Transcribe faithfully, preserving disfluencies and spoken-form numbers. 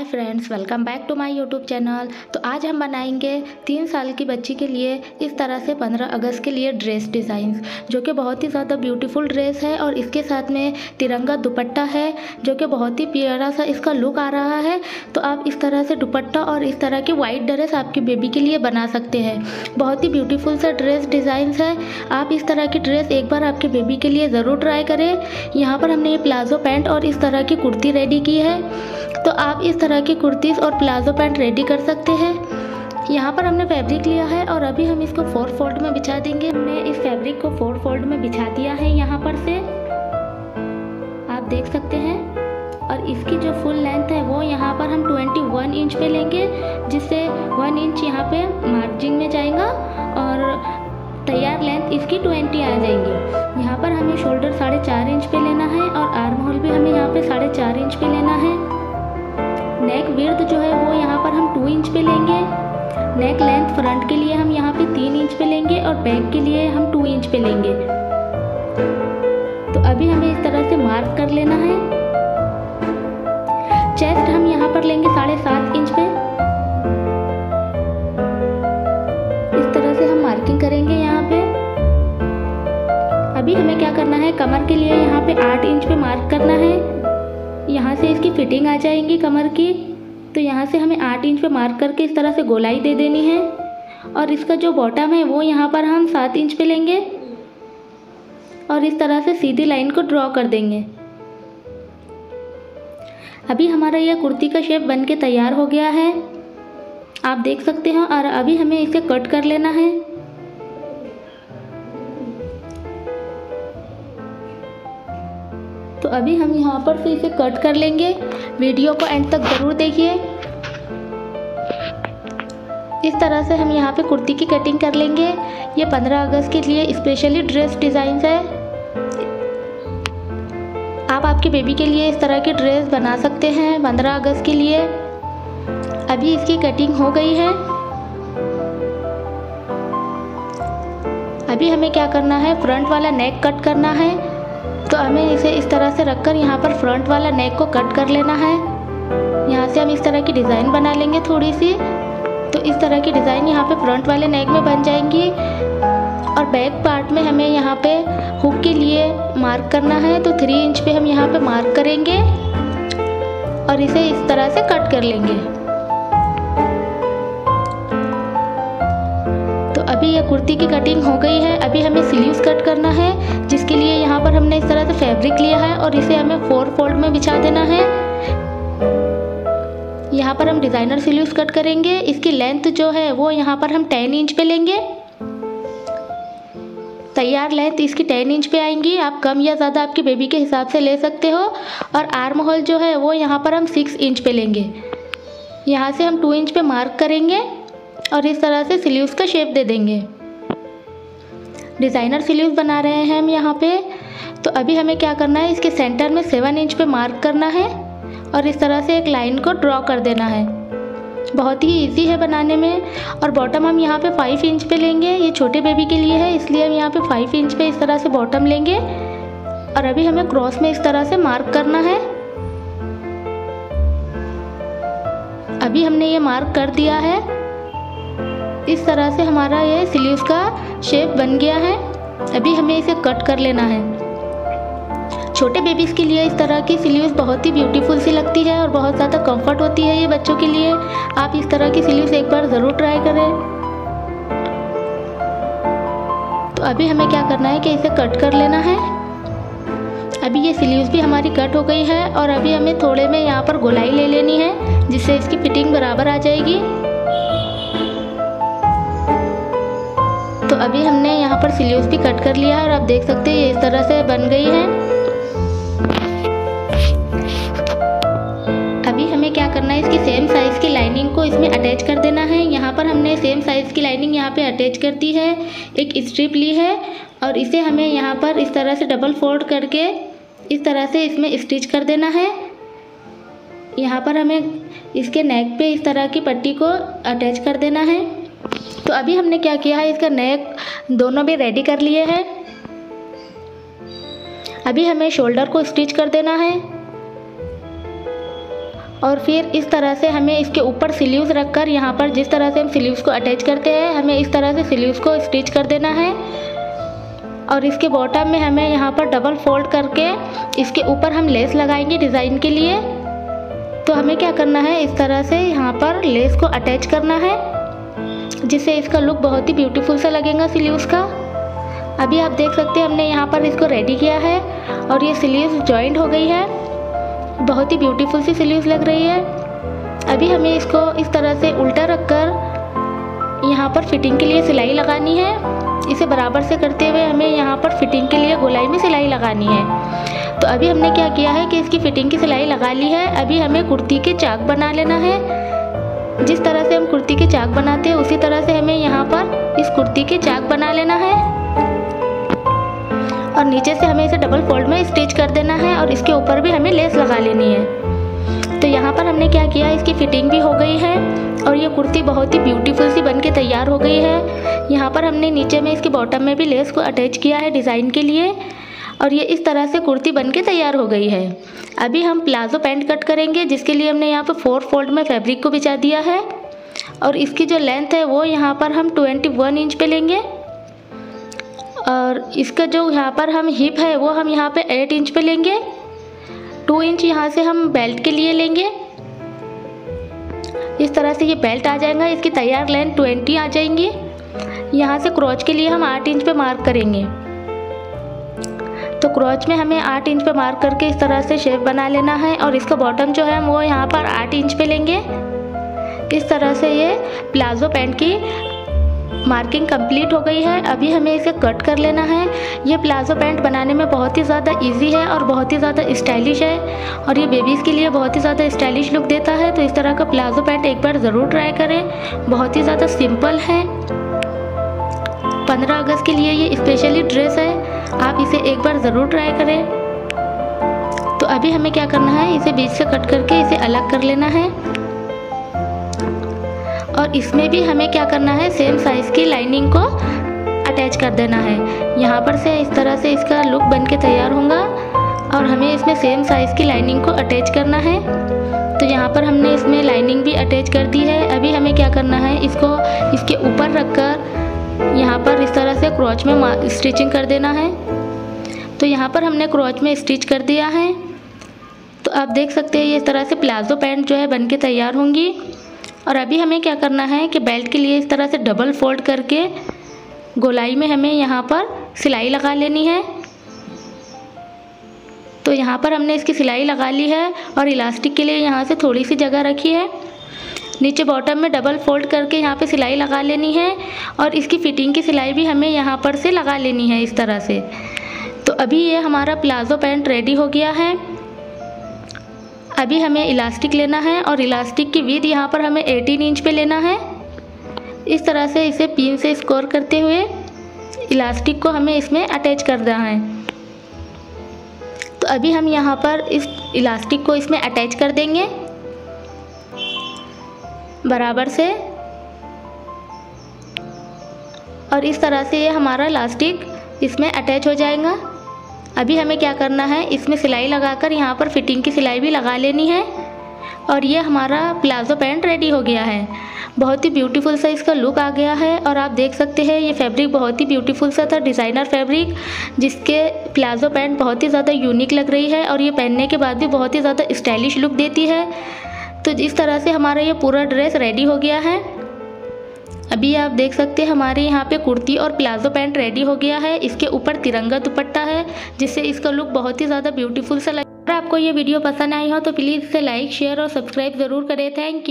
Hi friends, welcome back to my YouTube channel. तो आज हम बनाएंगे तीन साल की बच्ची के लिए इस तरह से पंद्रह अगस्त के लिए ड्रेस डिज़ाइंस, जो कि बहुत ही ज़्यादा ब्यूटीफुल ड्रेस है और इसके साथ में तिरंगा दुपट्टा है जो कि बहुत ही प्यारा सा इसका लुक आ रहा है। तो आप इस तरह से दुपट्टा और इस तरह की वाइट ड्रेस आपकी बेबी के लिए बना सकते हैं। बहुत ही ब्यूटीफुल सा ड्रेस डिज़ाइंस है। आप इस तरह की ड्रेस एक बार आपकी बेबी के लिए ज़रूर ट्राई करें। यहाँ पर हमने ये प्लाजो पैंट और इस तरह की कुर्ती रेडी की है। तो आप इस तरह की कुर्तीज़ और प्लाजो पैंट रेडी कर सकते हैं। यहाँ पर हमने फैब्रिक लिया है और अभी हम इसको फोर फोल्ड में बिछा देंगे। हमने इस फैब्रिक को फोर फोल्ड में बिछा दिया है। यहाँ पर से आप देख सकते हैं। और इसकी जो फुल लेंथ है वो यहाँ पर हम इक्कीस इंच पे लेंगे, जिससे वन इंच यहाँ पे मार्जिन में जाएगा और तैयार लेंथ इसकी बीस आ जाएंगी। यहाँ पर हमें शोल्डर साढ़े चार इंच पे लेना है और आर्म होल भी हमें यहाँ पे साढ़े चार इंच पे लेना है। नेक विड्थ जो है वो यहाँ पर हम टू इंच पे लेंगे। नेक लेंथ फ्रंट के लिए हम यहाँ पे तीन इंच पे लेंगे और बैक के लिए हम टू इंच पे लेंगे। तो अभी हमें इस तरह से मार्क कर लेना है। चेस्ट हम यहाँ पर लेंगे साढ़े सात इंच पे। इस तरह से हम मार्किंग करेंगे यहाँ पे। अभी हमें क्या करना है, कमर के लिए यहाँ पे आठ इंच पे मार्क करना है। यहाँ से इसकी फिटिंग आ जाएगी कमर की। तो यहाँ से हमें आठ इंच पे मार्क करके इस तरह से गोलाई दे देनी है। और इसका जो बॉटम है वो यहाँ पर हम सात इंच पे लेंगे और इस तरह से सीधी लाइन को ड्रॉ कर देंगे। अभी हमारा यह कुर्ती का शेप बनके तैयार हो गया है, आप देख सकते हो। और अभी हमें इसे कट कर लेना है। तो अभी हम यहाँ पर से इसे कट कर लेंगे। वीडियो को एंड तक ज़रूर देखिए। इस तरह से हम यहाँ पे कुर्ती की कटिंग कर लेंगे। ये पंद्रह अगस्त के लिए स्पेशली ड्रेस डिज़ाइंस है। आप आपकी बेबी के लिए इस तरह की ड्रेस बना सकते हैं पंद्रह अगस्त के लिए। अभी इसकी कटिंग हो गई है। अभी हमें क्या करना है, फ्रंट वाला नेक कट करना है। तो हमें इसे इस तरह से रखकर यहाँ पर फ्रंट वाला नेक को कट कर लेना है। यहाँ से हम इस तरह की डिज़ाइन बना लेंगे थोड़ी सी। तो इस तरह की डिज़ाइन यहाँ पे फ्रंट वाले नेक में बन जाएंगी। और बैक पार्ट में हमें यहाँ पे हुक के लिए मार्क करना है। तो थ्री इंच पे हम यहाँ पे मार्क करेंगे और इसे इस तरह से कट कर लेंगे। अभी यह कुर्ती की कटिंग हो गई है। अभी हमें स्लीव्स कट करना है, जिसके लिए यहाँ पर हमने इस तरह से फैब्रिक लिया है और इसे हमें फोर फोल्ड में बिछा देना है। यहाँ पर हम डिज़ाइनर स्लीव्स कट करेंगे। इसकी लेंथ जो है वो यहाँ पर हम टेन इंच पे लेंगे। तैयार लेंथ इसकी टेन इंच पे आएंगी। आप कम या ज़्यादा आपकी बेबी के हिसाब से ले सकते हो। और आर्म होल जो है वो यहाँ पर हम सिक्स इंच पे लेंगे। यहाँ से हम टू इंच पे मार्क करेंगे और इस तरह से स्लीव्स का शेप दे देंगे। डिज़ाइनर स्लीव्स बना रहे हैं हम यहाँ पे। तो अभी हमें क्या करना है, इसके सेंटर में सेवन इंच पे मार्क करना है और इस तरह से एक लाइन को ड्रॉ कर देना है। बहुत ही इजी है बनाने में। और बॉटम हम यहाँ पे फाइव इंच पे लेंगे। ये छोटे बेबी के लिए है, इसलिए हम यहाँ पे फाइव इंच पे इस तरह से बॉटम लेंगे। और अभी हमें क्रॉस में इस तरह से मार्क करना है। अभी हमने ये मार्क कर दिया है। इस तरह से हमारा ये स्लीव्स का शेप बन गया है। अभी हमें इसे कट कर लेना है। छोटे बेबीज़ के लिए इस तरह की स्लीव्स बहुत ही ब्यूटीफुल सी लगती है और बहुत ज़्यादा कंफर्ट होती है ये बच्चों के लिए। आप इस तरह की स्लीव्स एक बार ज़रूर ट्राई करें। तो अभी हमें क्या करना है कि इसे कट कर लेना है। अभी ये स्लीव्स भी हमारी कट हो गई है। और अभी हमें थोड़े में यहाँ पर गोलाई ले लेनी है, जिससे इसकी फिटिंग बराबर आ जाएगी। तो अभी हमने यहाँ पर स्लीव्स भी कट कर लिया है और आप देख सकते हैं ये इस तरह से बन गई है। अभी हमें क्या करना है, इसकी सेम साइज़ की लाइनिंग को इसमें अटैच कर देना है। यहाँ पर हमने सेम साइज़ की लाइनिंग यहाँ पे अटैच कर दी है। एक स्ट्रिप ली है और इसे हमें यहाँ पर इस तरह से डबल फोल्ड करके इस तरह से इसमें स्टिच कर देना है। यहाँ पर हमें इसके नेक पे इस तरह की पट्टी को अटैच कर देना है। तो अभी हमने क्या किया है, इसका नेक दोनों भी रेडी कर लिए हैं। अभी हमें शोल्डर को स्टिच कर देना है। और फिर इस तरह से हमें इसके ऊपर स्लीव्स रखकर यहाँ पर जिस तरह से हम स्लीव्स को अटैच करते हैं हमें इस तरह से स्लीव्स को स्टिच कर देना है। और इसके बॉटम में हमें यहाँ पर डबल फोल्ड करके इसके ऊपर हम लेस लगाएंगे डिज़ाइन के लिए। तो हमें क्या करना है, इस तरह से यहाँ पर लेस को अटैच करना है जिससे इसका लुक बहुत ही ब्यूटीफुल सा लगेगा स्लीव्स का। अभी आप देख सकते हैं हमने यहाँ पर इसको रेडी किया है और ये स्लीव्स जॉइंट हो गई है, बहुत ही ब्यूटीफुल सी स्लीव्स लग रही है। अभी हमें इसको इस तरह से उल्टा रखकर यहाँ पर फिटिंग के लिए सिलाई लगानी है। इसे बराबर से करते हुए हमें यहाँ पर फिटिंग के लिए गोलाई में सिलाई लगानी है। तो अभी हमने क्या किया है कि इसकी फिटिंग की सिलाई लगा ली है। अभी हमें कुर्ती के चाक बना लेना है। जिस तरह से हम कुर्ती के चाक बनाते हैं उसी तरह से हमें यहाँ पर इस कुर्ती के चाक बना लेना है और नीचे से हमें इसे डबल फोल्ड में स्टिच कर देना है और इसके ऊपर भी हमें लेस लगा लेनी है। तो यहाँ पर हमने क्या किया, इसकी फिटिंग भी हो गई है और ये कुर्ती बहुत ही ब्यूटीफुल सी बनके तैयार हो गई है। यहाँ पर हमने नीचे में इसके बॉटम में भी लेस को अटैच किया है डिज़ाइन के लिए और ये इस तरह से कुर्ती बनके तैयार हो गई है। अभी हम प्लाजो पैंट कट करेंगे जिसके लिए हमने यहाँ पर फोर फोल्ड में फैब्रिक को बिछा दिया है और इसकी जो लेंथ है वो यहाँ पर हम ट्वेंटी वन इंच पे लेंगे और इसका जो यहाँ पर हम हिप है वो हम यहाँ पे एट इंच पे लेंगे। टू इंच यहाँ से हम बेल्ट के लिए लेंगे। इस तरह से ये बेल्ट आ जाएगा, इसकी तैयार लेंथ ट्वेंटी आ जाएंगी। यहाँ से क्रॉच के लिए हम आठ इंच पे मार्क करेंगे। तो क्रॉच में हमें आठ इंच पे मार्क करके इस तरह से शेप बना लेना है और इसका बॉटम जो है हम वो यहाँ पर आठ इंच पे लेंगे। इस तरह से ये प्लाजो पैंट की मार्किंग कंप्लीट हो गई है। अभी हमें इसे कट कर लेना है। ये प्लाजो पैंट बनाने में बहुत ही ज़्यादा इजी है और बहुत ही ज़्यादा स्टाइलिश है और ये बेबीज़ के लिए बहुत ही ज़्यादा स्टाइलिश लुक देता है। तो इस तरह का प्लाजो पैंट एक बार ज़रूर ट्राई करें, बहुत ही ज़्यादा सिंपल है। पंद्रह अगस्त के लिए ये स्पेशली ड्रेस है, आप इसे एक बार ज़रूर ट्राई करें। तो अभी हमें क्या करना है, इसे बीच से कट करके इसे अलग कर लेना है और इसमें भी हमें क्या करना है, सेम साइज़ की लाइनिंग को अटैच कर देना है। यहाँ पर से इस तरह से इसका लुक बनके तैयार होगा और हमें इसमें सेम साइज़ की लाइनिंग को अटैच करना है। तो यहाँ पर हमने इसमें लाइनिंग भी अटैच कर दी है। अभी हमें क्या करना है, इसको इसके ऊपर रखकर यहाँ पर इस तरह से क्रॉच में स्टिचिंग कर देना है। तो यहाँ पर हमने क्रॉच में स्टिच कर दिया है। तो आप देख सकते हैं ये इस तरह से प्लाजो पैंट जो है बनके तैयार होंगी। और अभी हमें क्या करना है कि बेल्ट के लिए इस तरह से डबल फोल्ड करके गोलाई में हमें यहाँ पर सिलाई लगा लेनी है। तो यहाँ पर हमने इसकी सिलाई लगा ली है और इलास्टिक के लिए यहाँ से थोड़ी सी जगह रखी है। नीचे बॉटम में डबल फोल्ड करके यहाँ पे सिलाई लगा लेनी है और इसकी फिटिंग की सिलाई भी हमें यहाँ पर से लगा लेनी है इस तरह से। तो अभी ये हमारा प्लाजो पैंट रेडी हो गया है। अभी हमें इलास्टिक लेना है और इलास्टिक की विड्थ यहाँ पर हमें अठारह इंच पे लेना है। इस तरह से इसे पिन से स्कोर करते हुए इलास्टिक को हमें इसमें अटैच करना है। तो अभी हम यहाँ पर इस इलास्टिक को इसमें अटैच कर देंगे बराबर से और इस तरह से ये हमारा इलास्टिक इसमें अटैच हो जाएगा। अभी हमें क्या करना है, इसमें सिलाई लगाकर यहाँ पर फिटिंग की सिलाई भी लगा लेनी है और ये हमारा प्लाजो पैंट रेडी हो गया है। बहुत ही ब्यूटीफुल सा इसका लुक आ गया है और आप देख सकते हैं ये फैब्रिक बहुत ही ब्यूटीफुल सा था, डिज़ाइनर फैब्रिक, जिसके प्लाजो पैंट बहुत ही ज़्यादा यूनिक लग रही है और ये पहनने के बाद भी बहुत ही ज़्यादा स्टाइलिश लुक देती है। तो इस तरह से हमारा ये पूरा ड्रेस रेडी हो गया है। अभी आप देख सकते हैं हमारे यहाँ पे कुर्ती और प्लाजो पैंट रेडी हो गया है। इसके ऊपर तिरंगा दुपट्टा है जिससे इसका लुक बहुत ही ज़्यादा ब्यूटीफुल सा लग रहा है। अगर आपको ये वीडियो पसंद आई हो तो प्लीज़ इसे लाइक शेयर और सब्सक्राइब ज़रूर करें। Thank you.